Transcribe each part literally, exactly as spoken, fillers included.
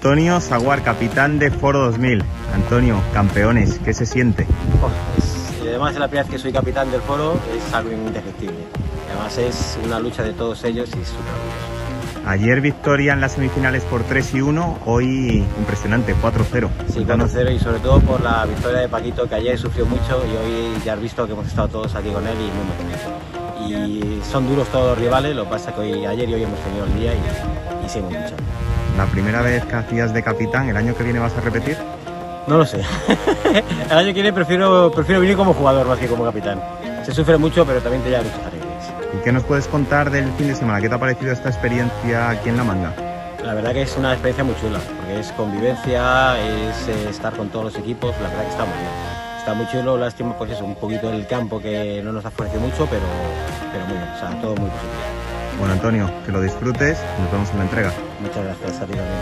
Antonio Saguar, capitán de Foro dos mil. Antonio, campeones, ¿qué se siente? Oh, pues, y además, la primera vez que soy capitán del Foro es algo indescriptible. Además, es una lucha de todos ellos y súper orgullosos. Ayer victoria en las semifinales por tres y uno, hoy impresionante, cuatro cero. Sí, cuatro cero, y sobre todo por la victoria de Paquito, que ayer sufrió mucho y hoy ya has visto que hemos estado todos aquí con él y muy motivados. Y son duros todos los rivales, lo que pasa que hoy, ayer y hoy hemos tenido el día y, y seguimos luchando. ¿La primera vez que hacías de capitán, el año que viene vas a repetir? No lo sé. El año que viene prefiero, prefiero venir como jugador más que como capitán. Se sufre mucho, pero también te lleva muchas alegrías. ¿Y qué nos puedes contar del fin de semana? ¿Qué te ha parecido esta experiencia aquí en La Manga? La verdad que es una experiencia muy chula, porque es convivencia, es estar con todos los equipos, la verdad que está muy bien. Está muy chulo, lástima pues eso, un poquito el campo que no nos ha favorecido mucho, pero, pero muy bien, o sea, todo muy positivo. Bueno, Antonio, que lo disfrutes, nos vemos en la entrega. Muchas gracias, a ti también.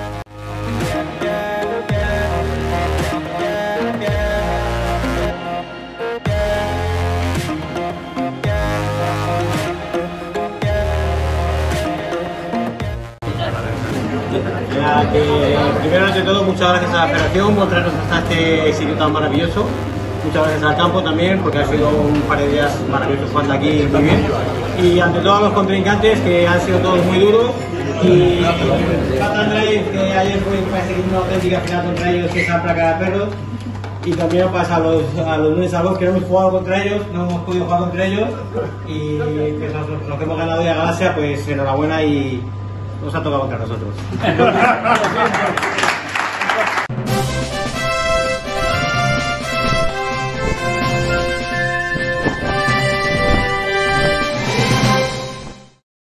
Que, primero de todo, muchas gracias a la Federación por traernos hasta este sitio tan maravilloso. Muchas gracias al campo también, porque ha sido un par de días maravillosos jugando aquí muy bien. Y ante todos los contrincantes, que han sido todos muy duros. Y contra ellos, que ayer fue parece que una auténtica final contra ellos, que es la placa de perros. Y también pasa a los, a los lunes a los que no hemos jugado contra ellos, no hemos podido jugar contra ellos. Y que nos, nos que hemos ganado de Galaxia, pues enhorabuena y nos ha tocado contra nosotros.